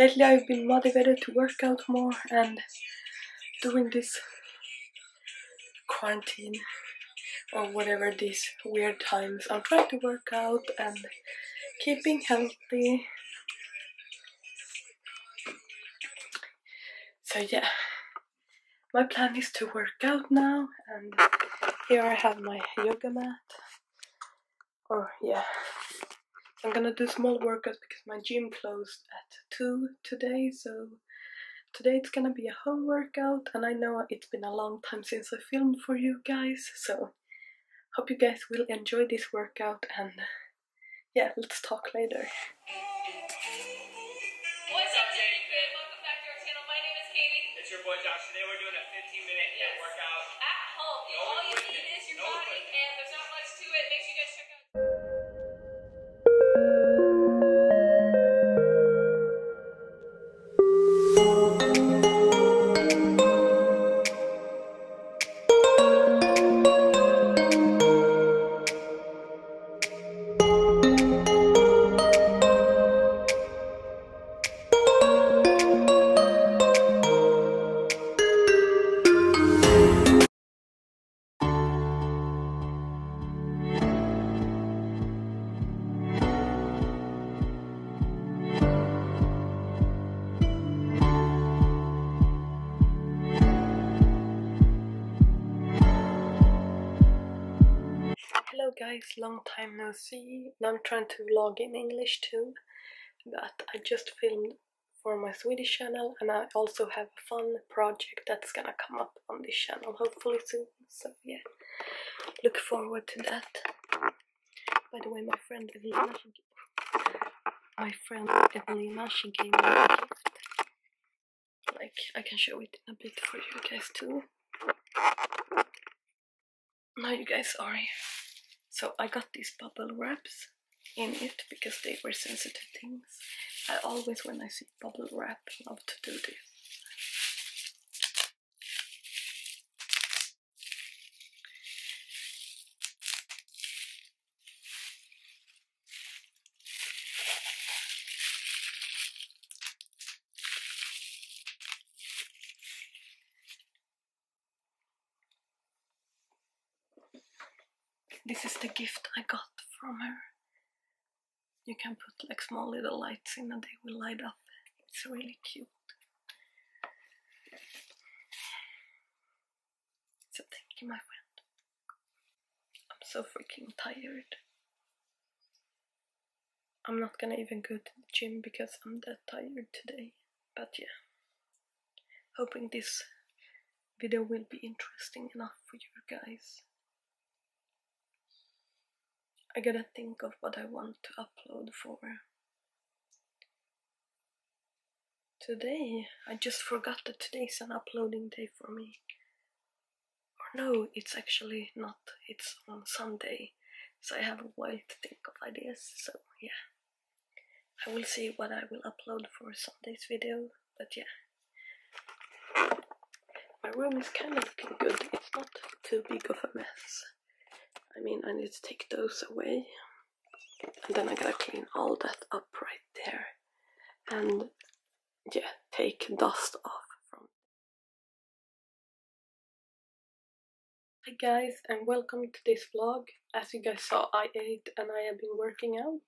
Lately I've been motivated to work out more, and during this quarantine or whatever, these weird times, I'll try to work out and keeping healthy. So yeah, my plan is to work out now, and here I have my yoga mat. Or yeah, I'm gonna do small workouts because my gym closed at 2 today, so today it's gonna be a home workout. And I know it's been a long time since I filmed for you guys, so hope you guys will enjoy this workout, and yeah, let's talk later. What's up, Jenny Finn? Welcome back to our channel. My name is Katie. It's your boy Josh. Today we're doing a 15-minute workout at home. All you need is your body, and there's not much to it. Make sure you guys check out. Guys, long time no see. Now I'm trying to vlog in English too, but I just filmed for my Swedish channel, and I also have a fun project that's gonna come up on this channel hopefully soon, so yeah, look forward to that. By the way, my friend Evelina, she gave me a gift. Like, I can show it in a bit for you guys too. Now you guys are here. So I got these bubble wraps in it because they were sensitive things. I always, when I see bubble wrap, love to do this. This is the gift I got from her. You can put like small little lights in and they will light up. It's really cute. So thank you, my friend. I'm so freaking tired. I'm not gonna even go to the gym because I'm that tired today. But yeah, hoping this video will be interesting enough for you guys. I gotta think of what I want to upload for today. I just forgot that today's an uploading day for me. Or no, it's actually not. It's on Sunday. So I have a while to think of ideas. So yeah, I will see what I will upload for Sunday's video. But yeah, my room is kind of looking good. It's not too big of a mess. I mean, I need to take those away, and then I gotta clean all that up right there, and yeah, take dust off from. Hi guys, and welcome to this vlog. As you guys saw, I ate and I have been working out.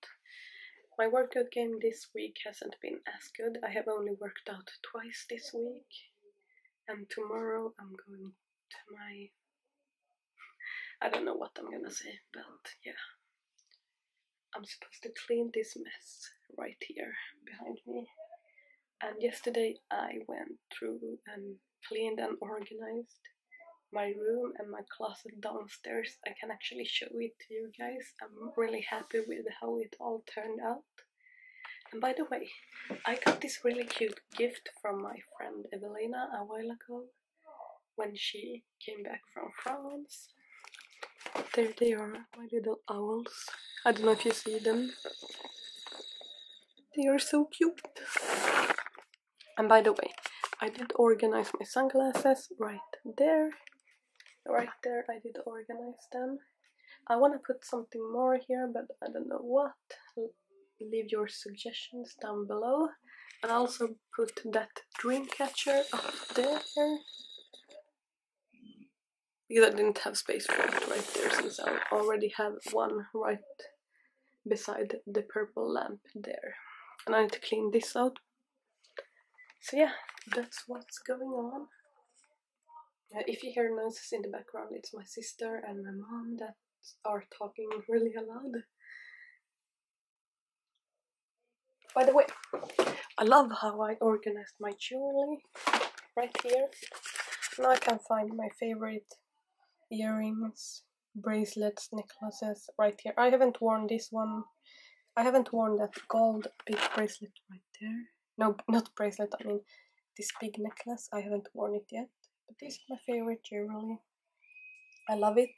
My workout game this week hasn't been as good. I have only worked out twice this week, and tomorrow I'm going to my, I don't know what I'm gonna say, but yeah, I'm supposed to clean this mess right here behind me. And yesterday I went through and cleaned and organized my room and my closet downstairs. I can actually show it to you guys. I'm really happy with how it all turned out. And by the way, I got this really cute gift from my friend Evelina a while ago when she came back from France. There they are, my little owls. I don't know if you see them. They are so cute. And by the way, I did organize my sunglasses right there. Right there, I did organize them. I want to put something more here, but I don't know what. Leave your suggestions down below. I'll also put that dream catcher up there. Because I didn't have space for it right there, since I already have one right beside the purple lamp there. And I need to clean this out. So yeah, that's what's going on. If you hear noises in the background, it's my sister and my mom that are talking really loud. By the way, I love how I organized my jewelry right here. Now I can find my favorite earrings, bracelets, necklaces right here. I haven't worn this one. I haven't worn that gold big bracelet right there. No, not bracelet, I mean this big necklace. I haven't worn it yet. But this is my favorite jewelry. I love it.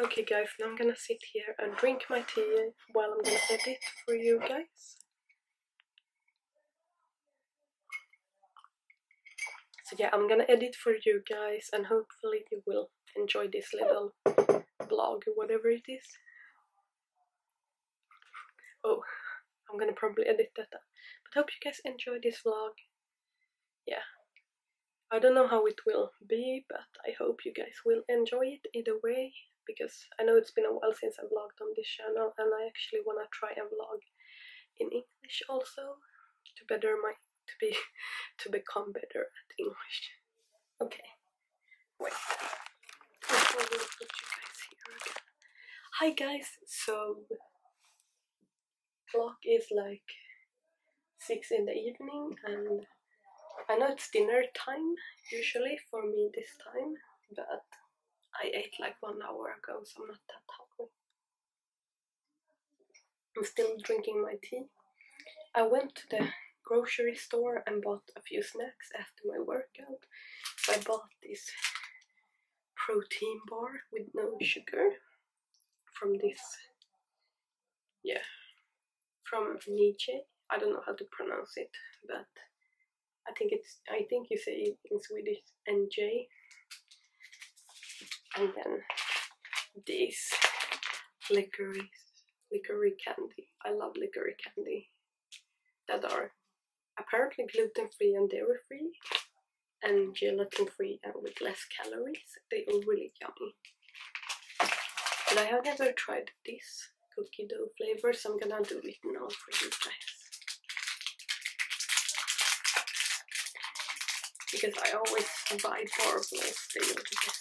Okay guys, now I'm gonna sit here and drink my tea while I'm gonna edit for you guys. So yeah, I'm gonna edit for you guys and hopefully you will enjoy this little vlog, whatever it is. Oh, I'm gonna probably edit that out. But hope you guys enjoy this vlog. Yeah. I don't know how it will be, but I hope you guys will enjoy it either way, because I know it's been a while since I vlogged on this channel, and I actually want to try and vlog in English also to become better at English. Okay, wait. I will put you guys here again. Hi guys. So clock is like 6 in the evening, and I know it's dinner time usually for me this time, but I ate like 1 hour ago, so I'm not that hungry. I'm still drinking my tea. I went to the grocery store and bought a few snacks after my workout. So I bought this protein bar with no sugar from this, yeah, from Niche. I don't know how to pronounce it, but I think you say it in Swedish, NJ. And then this licorice candy. I love licorice candy that are apparently gluten-free and dairy-free and gelatin-free and with less calories. They are really yummy. And I have never tried this cookie dough flavor, so I'm gonna do it now for you guys. Because I always buy marbles, they are the best.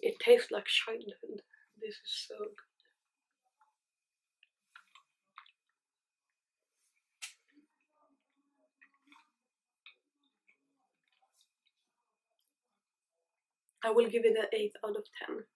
It tastes like childhood. This is so good. I will give it an 8 out of 10.